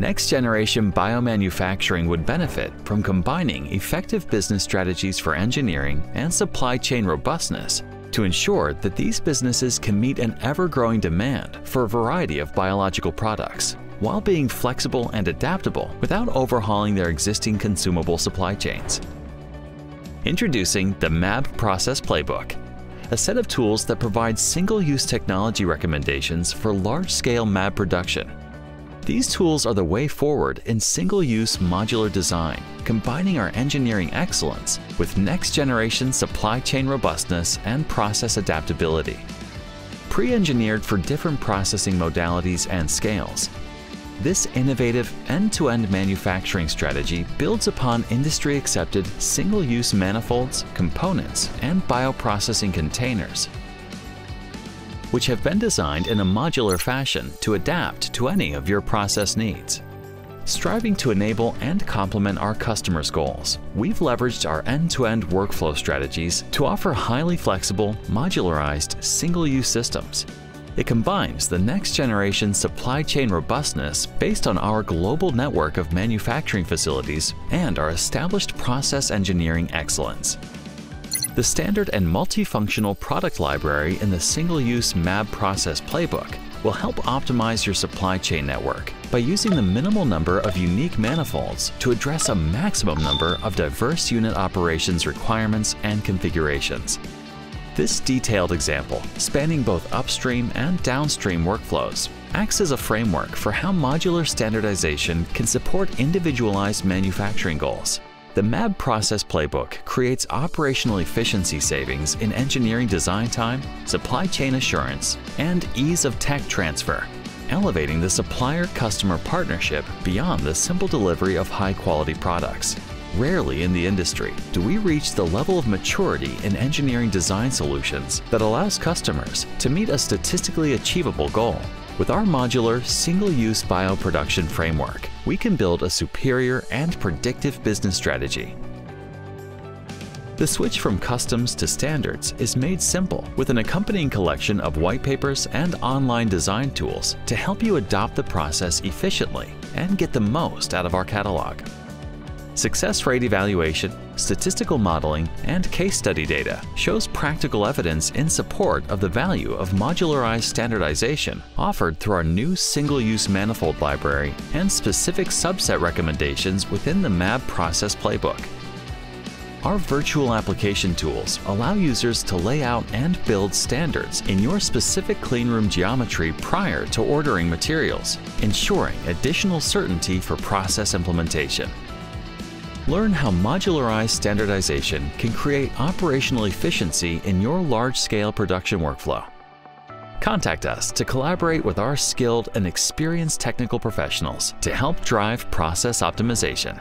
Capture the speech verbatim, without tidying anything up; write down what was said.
Next-generation biomanufacturing would benefit from combining effective business strategies for engineering and supply chain robustness to ensure that these businesses can meet an ever-growing demand for a variety of biological products, while being flexible and adaptable without overhauling their existing consumable supply chains. Introducing the mAb Process Playbook, a set of tools that provides single-use technology recommendations for large-scale mAb production. These tools are the way forward in single-use modular design, combining our engineering excellence with next-generation supply chain robustness and process adaptability. Pre-engineered for different processing modalities and scales, this innovative end-to-end manufacturing strategy builds upon industry-accepted single-use manifolds, components, and bioprocessing containers, which have been designed in a modular fashion to adapt to any of your process needs. Striving to enable and complement our customers' goals, we've leveraged our end-to-end workflow strategies to offer highly flexible, modularized, single-use systems. It combines the next-generation supply chain robustness based on our global network of manufacturing facilities and our established process engineering excellence. The standard and multifunctional product library in the single-use mAb Process Playbook will help optimize your supply chain network by using the minimal number of unique manifolds to address a maximum number of diverse unit operations requirements and configurations. This detailed example, spanning both upstream and downstream workflows, acts as a framework for how modular standardization can support individualized manufacturing goals. The mAb Process Playbook creates operational efficiency savings in engineering design time, supply chain assurance, and ease of tech transfer, elevating the supplier-customer partnership beyond the simple delivery of high-quality products. Rarely in the industry do we reach the level of maturity in engineering design solutions that allows customers to meet a statistically achievable goal. With our modular, single-use bioproduction framework, we can build a superior and predictive business strategy. The switch from customs to standards is made simple with an accompanying collection of white papers and online design tools to help you adopt the process efficiently and get the most out of our catalog. Success rate evaluation, statistical modeling, and case study data shows practical evidence in support of the value of modularized standardization offered through our new single-use manifold library and specific subset recommendations within the mAb Process Playbook. Our virtual application tools allow users to lay out and build standards in your specific cleanroom geometry prior to ordering materials, ensuring additional certainty for process implementation. Learn how modularized standardization can create operational efficiency in your large-scale production workflow. Contact us to collaborate with our skilled and experienced technical professionals to help drive process optimization.